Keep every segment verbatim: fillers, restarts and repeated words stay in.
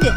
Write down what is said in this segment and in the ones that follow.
Ba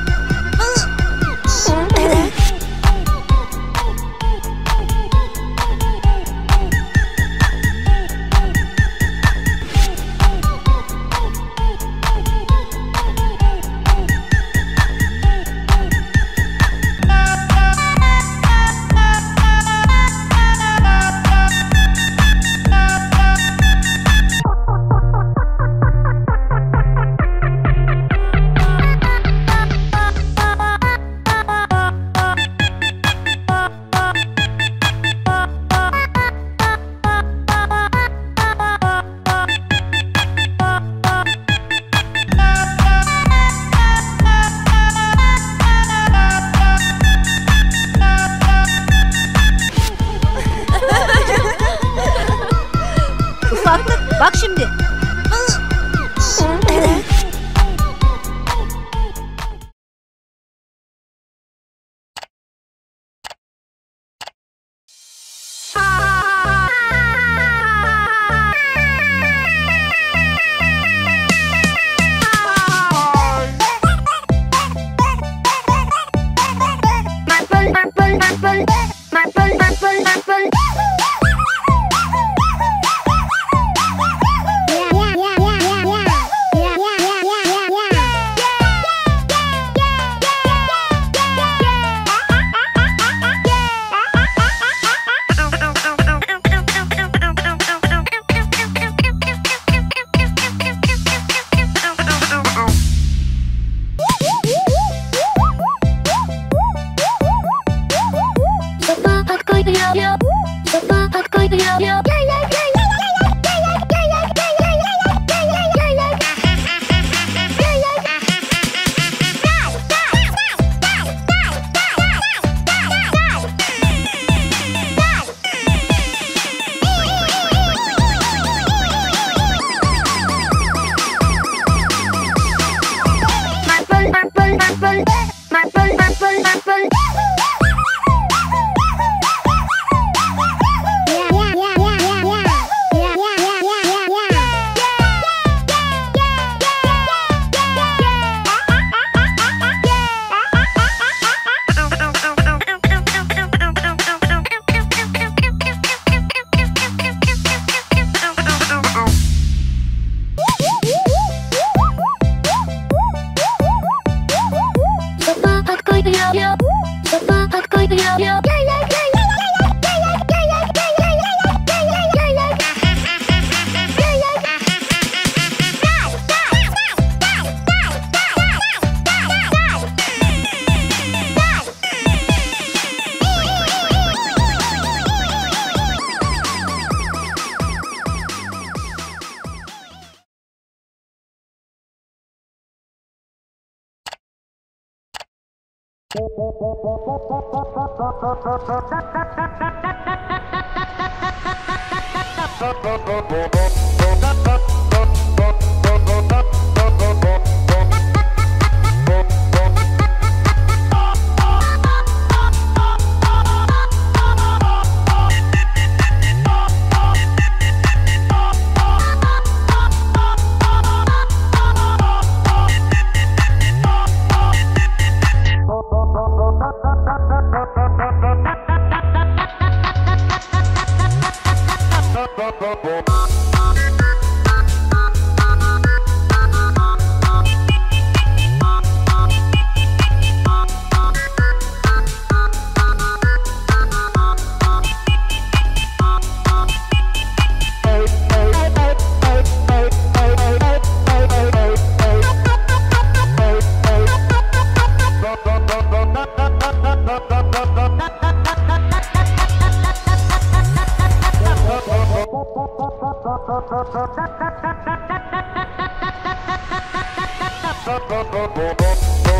ba ba ba.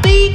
Bye.